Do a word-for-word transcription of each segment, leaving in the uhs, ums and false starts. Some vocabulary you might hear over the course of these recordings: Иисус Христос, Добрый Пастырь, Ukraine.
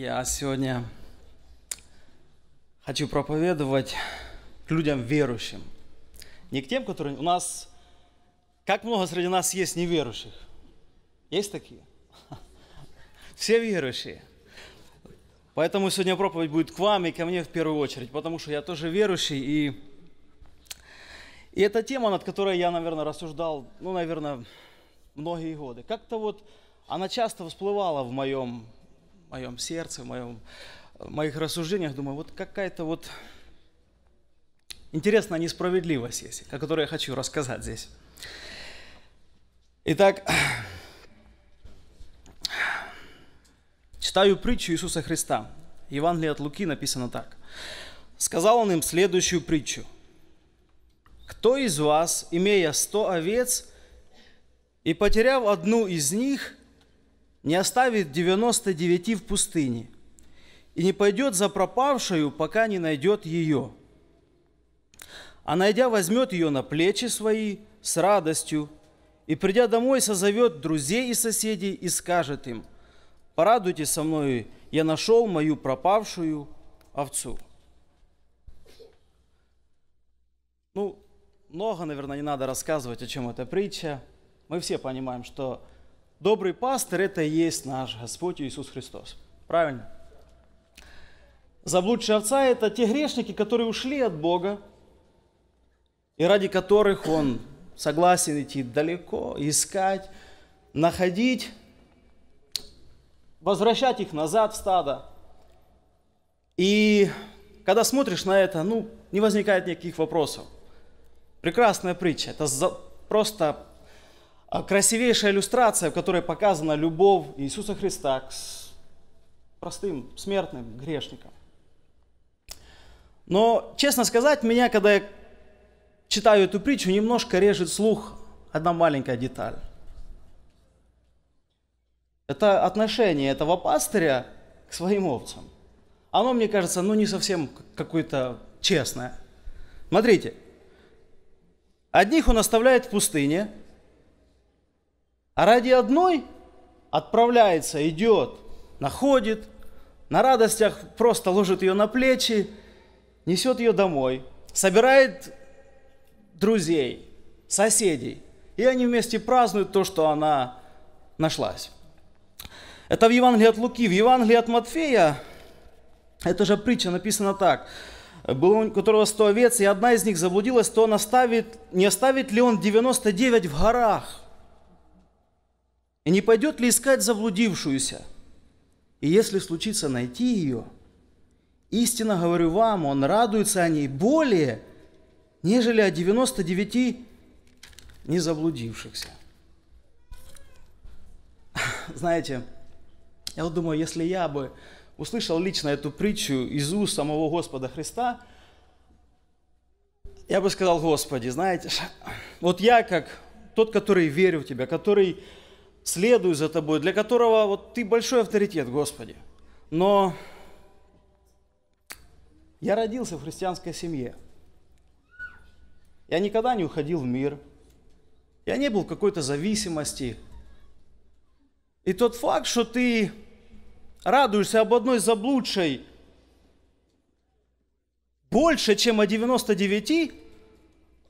Я сегодня хочу проповедовать к людям верующим. Не к тем, которые у нас... Как много среди нас есть неверующих? Есть такие? Все верующие. Поэтому сегодня проповедь будет к вам и ко мне в первую очередь, потому что я тоже верующий. И, и это тема, над которой я, наверное, рассуждал, ну, наверное, многие годы. Как-то вот она часто всплывала в моем... в моем сердце, в, моем, в моих рассуждениях, думаю, вот какая-то вот интересная несправедливость есть, о которой я хочу рассказать здесь. Итак, читаю притчу Иисуса Христа. Евангелие от Луки написано так. Сказал он им следующую притчу. Кто из вас, имея сто овец и потеряв одну из них, не оставит девяносто девять в пустыне, и не пойдет за пропавшую, пока не найдет ее. А найдя, возьмет ее на плечи свои с радостью, и, придя домой, созовет друзей и соседей и скажет им: «Порадуйтесь со мною, я нашел мою пропавшую овцу». Ну, много, наверное, не надо рассказывать, о чем эта притча. Мы все понимаем, что Добрый пастырь – это и есть наш Господь Иисус Христос. Правильно? Заблудшие овца – это те грешники, которые ушли от Бога, и ради которых Он согласен идти далеко, искать, находить, возвращать их назад в стадо. И когда смотришь на это, ну, не возникает никаких вопросов. Прекрасная притча. Это просто... красивейшая иллюстрация, в которой показана любовь Иисуса Христа к простым, смертным грешникам. Но, честно сказать, меня, когда я читаю эту притчу, немножко режет слух одна маленькая деталь. Это отношение этого пастыря к своим овцам. Оно, мне кажется, ну не совсем какое-то честное. Смотрите, одних он оставляет в пустыне, а ради одной отправляется, идет, находит, на радостях просто ложит ее на плечи, несет ее домой, собирает друзей, соседей, и они вместе празднуют то, что она нашлась. Это в Евангелии от Луки. В Евангелии от Матфея, эта же притча написана так. «Был у которого сто овец, и одна из них заблудилась, то он оставит, не оставит ли он девяносто девять в горах? И не пойдет ли искать заблудившуюся? И если случится найти ее, истинно говорю вам, он радуется о ней более, нежели о девяноста девяти незаблудившихся». Знаете, я вот думаю, если я бы услышал лично эту притчу из уст самого Господа Христа, я бы сказал: Господи, знаете, вот я как тот, который верю в Тебя, который... следую за Тобой, для которого вот Ты большой авторитет, Господи. Но я родился в христианской семье. Я никогда не уходил в мир. Я не был в какой-то зависимости. И тот факт, что Ты радуешься об одной заблудшей больше, чем о девяноста девяти,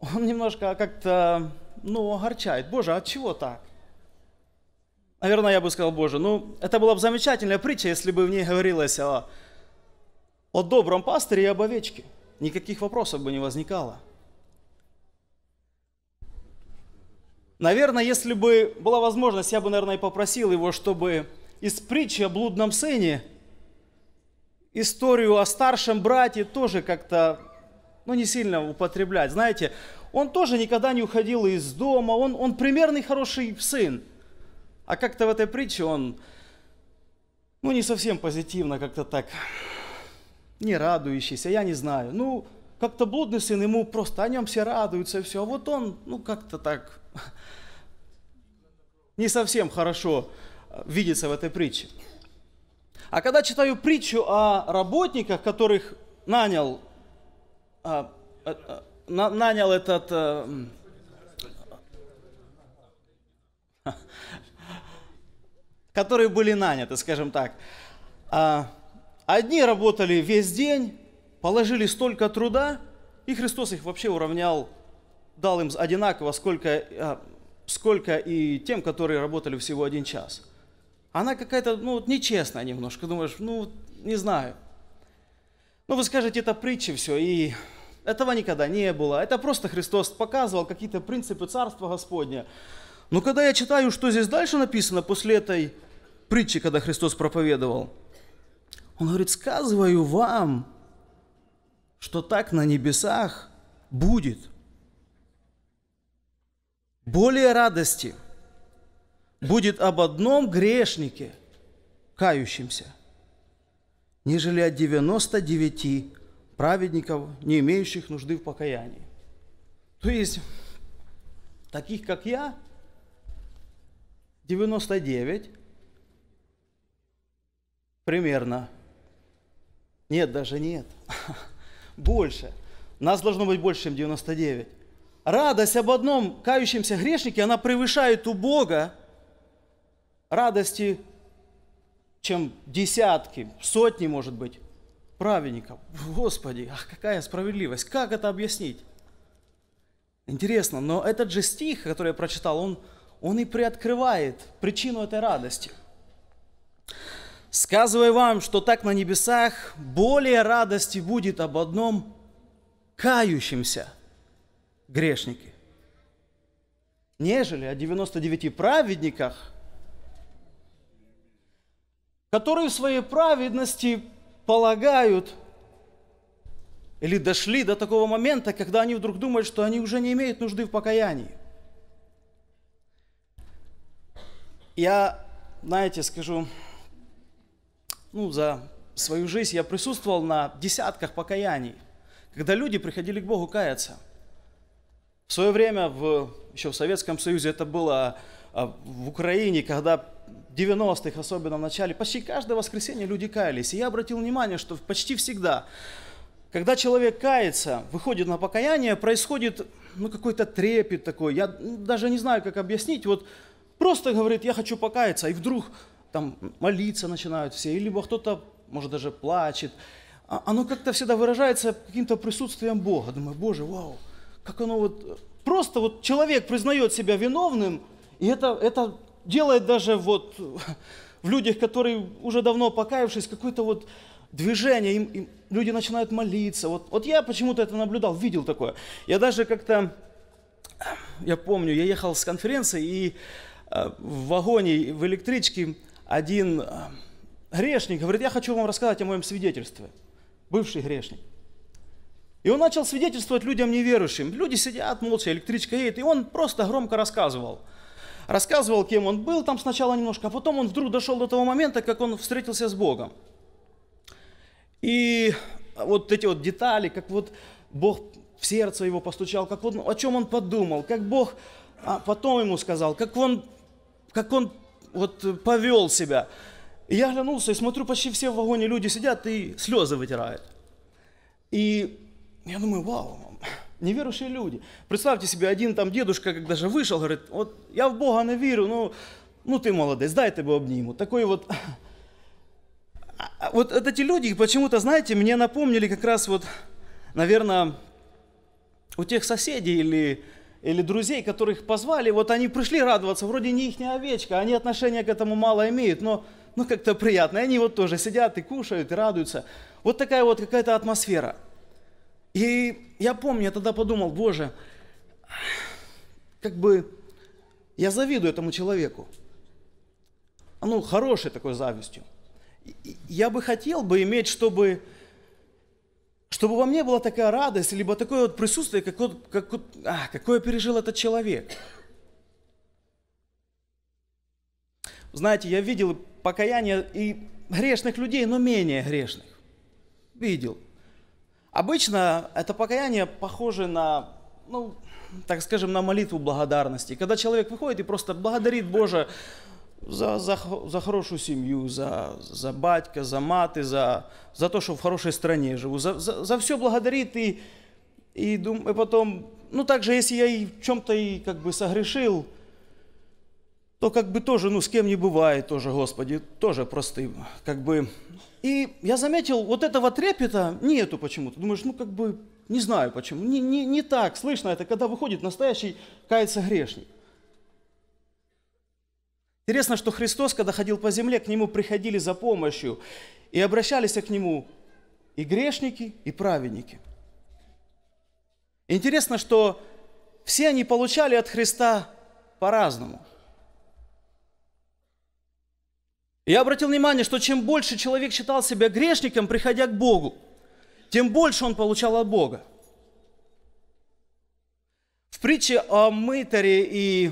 он немножко как-то, ну, огорчает. Боже, от чего так? Наверное, я бы сказал: Боже, ну, это была бы замечательная притча, если бы в ней говорилось о, о добром пастыре и об овечке. Никаких вопросов бы не возникало. Наверное, если бы была возможность, я бы, наверное, и попросил его, чтобы из притчи о блудном сыне историю о старшем брате тоже как-то, ну, не сильно употреблять. Знаете, он тоже никогда не уходил из дома, он, он примерный хороший сын. А как-то в этой притче он, ну, не совсем позитивно, как-то так, не радующийся, я не знаю. Ну, как-то блудный сын, ему просто, о нем все радуются и все. А вот он, ну, как-то так не совсем хорошо видится в этой притче. А когда читаю притчу о работниках, которых нанял, а, а, на, нанял этот... А, которые были наняты, скажем так. Одни работали весь день, положили столько труда, и Христос их вообще уравнял, дал им одинаково, сколько, сколько и тем, которые работали всего один час. Она какая-то, ну, нечестная немножко, думаешь, ну, не знаю. Ну, вы скажете, это притча все, и этого никогда не было. Это просто Христос показывал какие-то принципы Царства Господня. Но когда я читаю, что здесь дальше написано после этой притчи, когда Христос проповедовал, Он говорит, сказываю вам, что так на небесах будет. Более радости будет об одном грешнике, кающемся, нежели от девяноста девяти праведников, не имеющих нужды в покаянии. То есть, таких как я, девяносто девять примерно. Нет, даже нет. Больше. Нас должно быть больше, чем девяносто девять. Радость об одном кающемся грешнике, она превышает у Бога радости, чем десятки, сотни, может быть, праведников. Господи, ах, какая справедливость! Как это объяснить? Интересно, но этот же стих, который я прочитал, он, он и приоткрывает причину этой радости. «Сказываю вам, что так на небесах более радости будет об одном кающемся грешнике, нежели о девяноста девяти праведниках, которые в своей праведности полагают или дошли до такого момента, когда они вдруг думают, что они уже не имеют нужды в покаянии». Я, знаете, скажу... Ну, за свою жизнь я присутствовал на десятках покаяний, когда люди приходили к Богу каяться. В свое время, в, еще в Советском Союзе, это было в Украине, когда в девяностых, особенно в начале, почти каждое воскресенье люди каялись. И я обратил внимание, что почти всегда, когда человек кается, выходит на покаяние, происходит ну, какой-то трепет такой. Я даже не знаю, как объяснить. Вот просто говорит, я хочу покаяться, и вдруг... Там молиться начинают все, либо кто-то, может, даже плачет. Оно как-то всегда выражается каким-то присутствием Бога. Думаю, Боже, вау, как оно вот... Просто вот человек признает себя виновным, и это, это делает даже вот в людях, которые уже давно покаявшись, какое-то вот движение, им, им люди начинают молиться. Вот, вот я почему-то это наблюдал, видел такое. Я даже как-то, я помню, я ехал с конференции, и в вагоне, в электричке, один грешник говорит, я хочу вам рассказать о моем свидетельстве. Бывший грешник. И он начал свидетельствовать людям неверующим. Люди сидят молча, электричка едет. И он просто громко рассказывал. Рассказывал, кем он был там сначала немножко, а потом он вдруг дошел до того момента, как он встретился с Богом. И вот эти вот детали, как вот Бог в сердце его постучал, как он, о чем он подумал, как Бог потом ему сказал, как он... Как он вот повел себя. И я оглянулся и смотрю, почти все в вагоне люди сидят и слезы вытирают. И я думаю, вау, неверующие люди. Представьте себе, один там дедушка, когда же вышел, говорит, вот я в Бога не верю, ну, ну ты молодец, дай тебе обниму. Такой вот... Вот эти люди почему-то, знаете, мне напомнили как раз вот, наверное, у тех соседей или... или друзей, которых позвали, вот они пришли радоваться, вроде не ихняя овечка, они отношения к этому мало имеют, но ну, как-то приятно. И они вот тоже сидят и кушают, и радуются. Вот такая вот какая-то атмосфера. И я помню, я тогда подумал, Боже, как бы я завидую этому человеку. Ну, хорошей такой завистью. Я бы хотел бы иметь, чтобы... Чтобы во мне была такая радость, либо такое вот присутствие, как вот, как вот, а, какое пережил этот человек. Знаете, я видел покаяние и грешных людей, но менее грешных. Видел. Обычно это покаяние похоже на, ну, так скажем, на молитву благодарности. Когда человек выходит и просто благодарит Бога За, за, за хорошую семью, за, за батька, за маты, за, за то, что в хорошей стране живу. За, за, за все благодарит и, и, дум, и потом... Ну, также, если я и в чем-то и как бы согрешил, то как бы тоже, ну, с кем не бывает, тоже, Господи, тоже простым, как бы. И я заметил, вот этого трепета нету почему-то. Думаешь, ну, как бы, не знаю почему, не, не, не так слышно это, когда выходит настоящий, кается грешник. Интересно, что Христос, когда ходил по земле, к Нему приходили за помощью, и обращались к Нему и грешники, и праведники. Интересно, что все они получали от Христа по-разному. Я обратил внимание, что чем больше человек считал себя грешником, приходя к Богу, тем больше он получал от Бога. В притче о мытаре и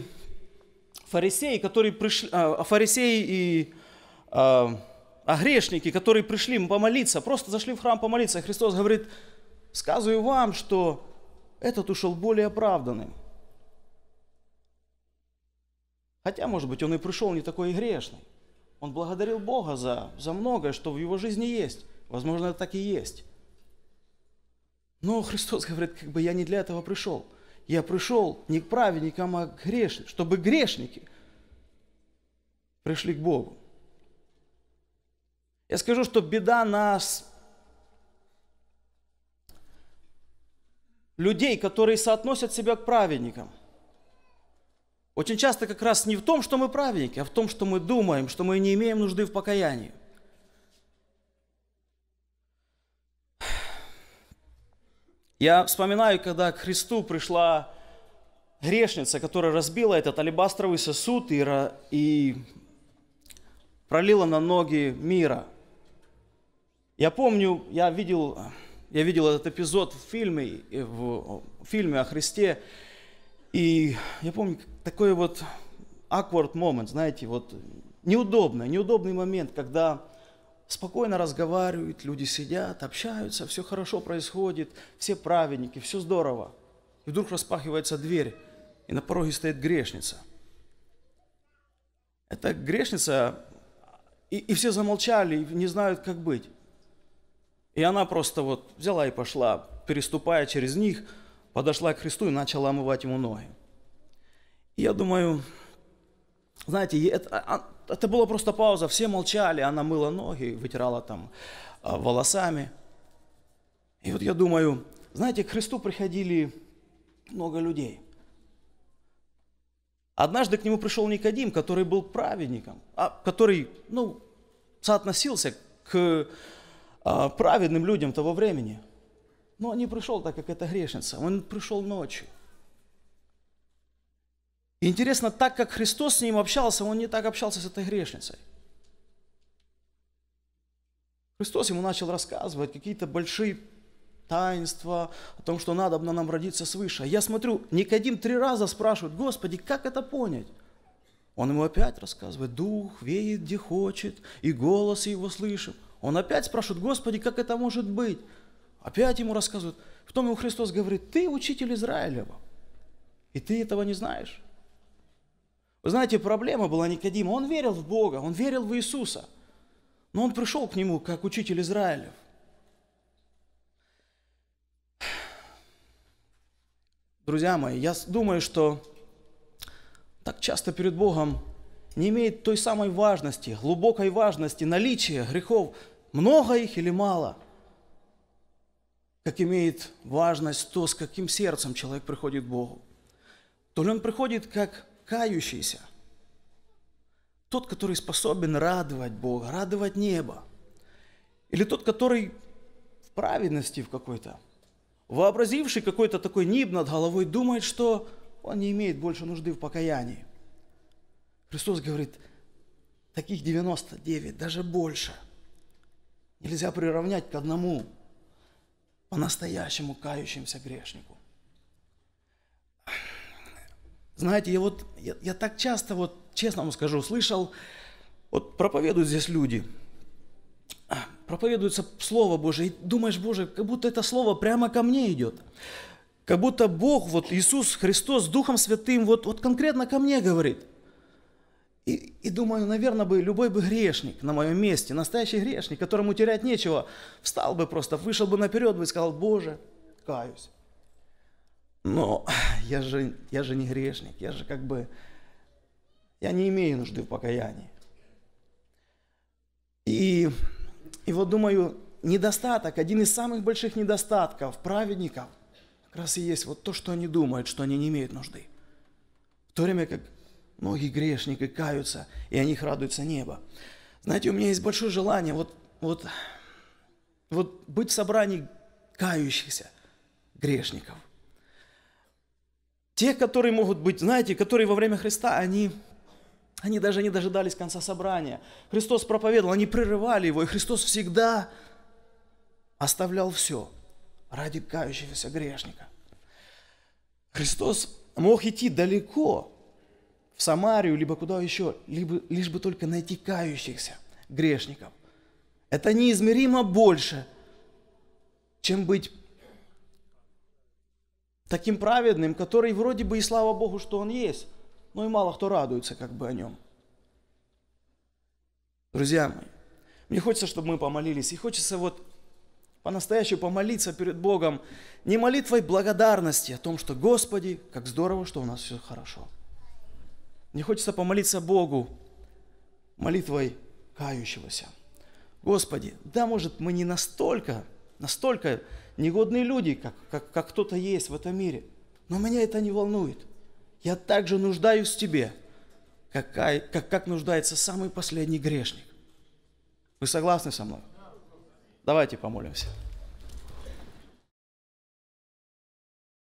фарисее, которые пришли, о фарисее и о, о грешнике, которые пришли помолиться, просто зашли в храм помолиться, Христос говорит: сказываю вам, что этот ушел более оправданным. Хотя, может быть, он и пришел не такой и грешный. Он благодарил Бога за, за многое, что в его жизни есть. Возможно, это так и есть. Но Христос говорит, как бы я не для этого пришел. Я пришел не к праведникам, а к грешникам, чтобы грешники пришли к Богу. Я скажу, что беда нас, людей, которые соотносят себя к праведникам. Очень часто как раз не в том, что мы праведники, а в том, что мы думаем, что мы не имеем нужды в покаянии. Я вспоминаю, когда к Христу пришла грешница, которая разбила этот алебастровый сосуд и, и пролила на ноги мира. Я помню, я видел, я видел этот эпизод в фильме, в фильме о Христе. И я помню, такой вот awkward момент, знаете, вот неудобный, неудобный момент, когда спокойно разговаривают, люди сидят, общаются, все хорошо происходит, все праведники, все здорово. И вдруг распахивается дверь, и на пороге стоит грешница. Это грешница, и, и все замолчали, и не знают, как быть. И она просто вот взяла и пошла, переступая через них, подошла к Христу и начала омывать Ему ноги. И я думаю, знаете, это, это была просто пауза, все молчали, она мыла ноги, вытирала там волосами. И вот я думаю, знаете, к Христу приходили много людей. Однажды к Нему пришел Никодим, который был праведником, который, ну, соотносился к праведным людям того времени. Но он не пришел, так как это грешница. Он пришел ночью. И интересно, так как Христос с ним общался, он не так общался с этой грешницей. Христос ему начал рассказывать какие-то большие таинства о том, что надо нам родиться свыше. Я смотрю, Никодим три раза спрашивает: Господи, как это понять? Он ему опять рассказывает: Дух веет, где хочет, и голос его слышим. Он опять спрашивает: Господи, как это может быть? Опять ему рассказывают. Потом ему Христос говорит: ты учитель Израилева, и ты этого не знаешь. Вы знаете, проблема была Никодима. Он верил в Бога, он верил в Иисуса, но он пришел к Нему как учитель Израилев. Друзья мои, я думаю, что так часто перед Богом не имеет той самой важности, глубокой важности наличия грехов, много их или мало, как имеет важность то, с каким сердцем человек приходит к Богу. То ли он приходит как кающийся, тот, который способен радовать Бога, радовать небо, или тот, который в праведности в какой-то, вообразивший какой-то такой нимб над головой, думает, что он не имеет больше нужды в покаянии. Христос говорит, таких девяносто девять, даже больше, нельзя приравнять к одному по-настоящему кающимся грешнику. Знаете, я вот, я, я так часто, вот честно вам скажу, слышал, вот проповедуют здесь люди, проповедуется Слово Божие, и думаешь, Боже, как будто это Слово прямо ко мне идет, как будто Бог, вот Иисус Христос с Духом Святым, вот, вот конкретно ко мне говорит. И, и думаю, наверное, бы любой бы грешник на моем месте, настоящий грешник, которому терять нечего, встал бы просто, вышел бы наперед бы и сказал: Боже, каюсь. Но я же, я же не грешник, я же как бы, я не имею нужды в покаянии. И, и вот думаю, недостаток, один из самых больших недостатков праведников, как раз и есть вот то, что они думают, что они не имеют нужды. В то время как многие грешники каются, и о них радуется небо. Знаете, у меня есть большое желание вот, вот, вот быть в собрании кающихся грешников. Тех, которые могут быть, знаете, которые во время Христа, они, они даже не дожидались конца собрания. Христос проповедовал, они прерывали его, и Христос всегда оставлял все ради кающегося грешника. Христос мог идти далеко, в Самарию, либо куда еще, либо, лишь бы только найти кающихся грешников. Это неизмеримо больше, чем быть таким праведным, который вроде бы и слава Богу, что он есть, но и мало кто радуется как бы о нем. Друзья мои, мне хочется, чтобы мы помолились, и хочется вот по-настоящему помолиться перед Богом не молитвой благодарности о том, что Господи, как здорово, что у нас все хорошо. Мне хочется помолиться Богу молитвой кающегося. Господи, да, может, мы не настолько, настолько негодные люди, как, как, как кто-то есть в этом мире, но меня это не волнует. Я также нуждаюсь в Тебе, как, как, как нуждается самый последний грешник. Вы согласны со мной? Давайте помолимся.